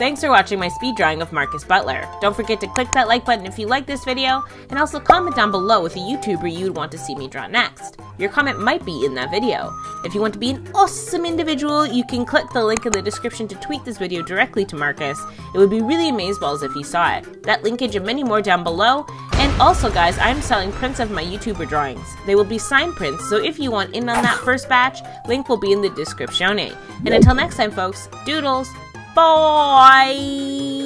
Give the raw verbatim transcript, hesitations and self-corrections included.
Thanks for watching my speed drawing of Marcus Butler. Don't forget to click that like button if you like this video, and also comment down below with a YouTuber you'd want to see me draw next. Your comment might be in that video. If you want to be an awesome individual, you can click the link in the description to tweet this video directly to Marcus. It would be really amazeballs if you saw it. That linkage and many more down below. And also guys, I'm selling prints of my YouTuber drawings. They will be signed prints, so if you want in on that first batch, link will be in the description. And until next time folks, doodles! Bye!